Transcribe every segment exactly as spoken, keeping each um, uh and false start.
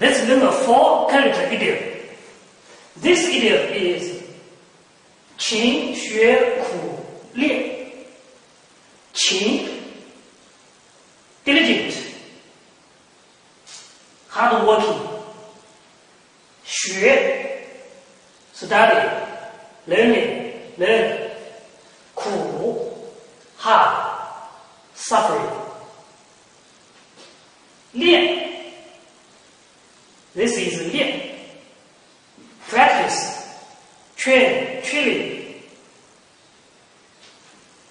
Let's learn a four-character idiom. This idiom is 勤学苦练. 勤 diligent, hard-working. 学 study, learning, learn. 苦 hard, suffering. 练 this is 练 practice, train, training.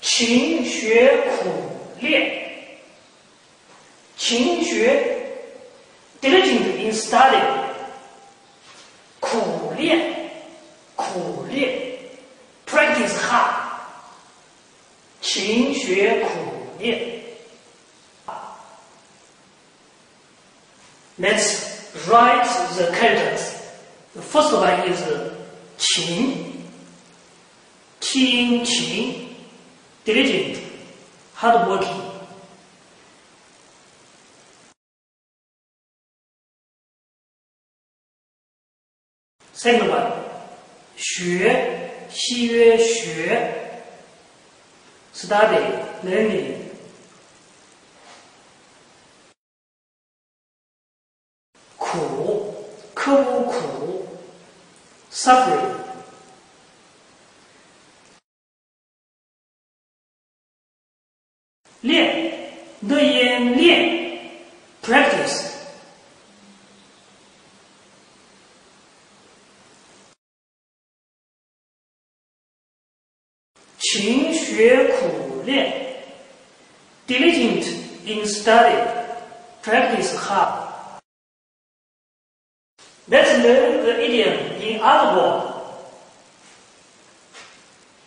勤学苦练 勤学 diligent in study 苦练 苦练 practice hard 勤学苦练 Let's write the characters. The first one is 勤 T in 勤 diligent, hard-working. Second one 学 西曰学 study, learning. Suffering. Lian, the yin lian, practice. Qin xue ku lian, diligent in study, practice hard. Let's learn the idiom in other words.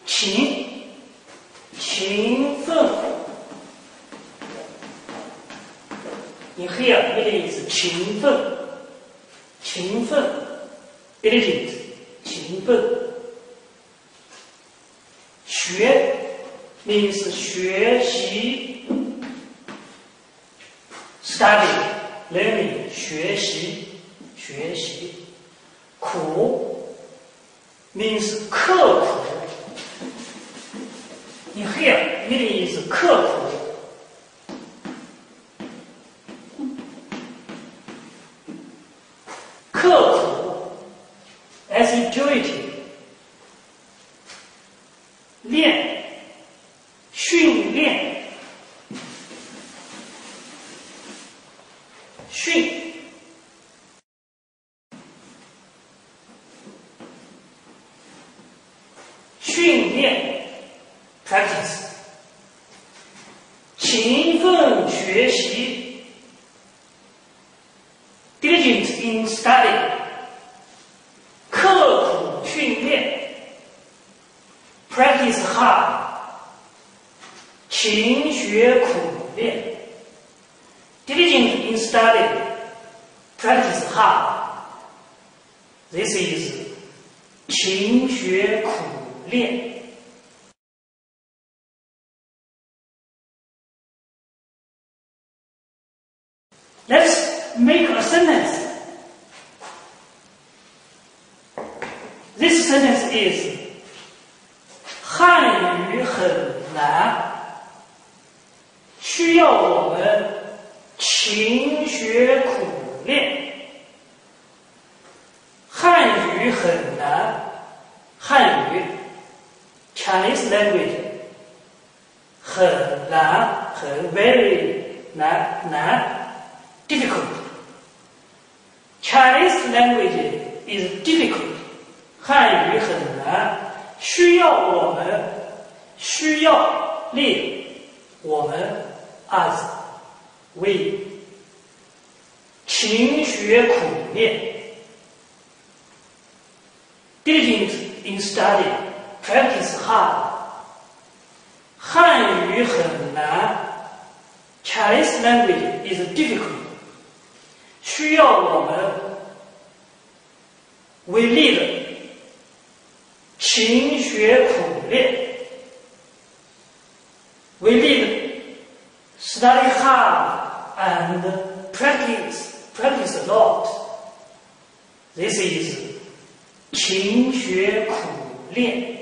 勤 勤奋 in here it is 勤奋 勤奋 diligent 勤奋 学 means 学习 study learning 学习 学习 苦 means 刻苦 in here it is 刻苦 刻苦 as agility 练 训练 训 训练 practice 勤奋学习 diligent in study 刻苦训练 practice hard 勤学苦练 diligent in study practice hard This is 勤学苦练 练 Let's make a sentence. This sentence is 汉语很难 需要我们勤学苦练 汉语很难 汉语 Chinese language 很难很 very 难难 difficult Chinese language is difficult 汉语很难需要我们需要力我们 as we 勤学苦练 diligent in study Practice hard. 汉语很难 Chinese language is difficult. 需要我们 We need 勤学苦练 We need study hard and practice practice a lot. This is勤学苦练。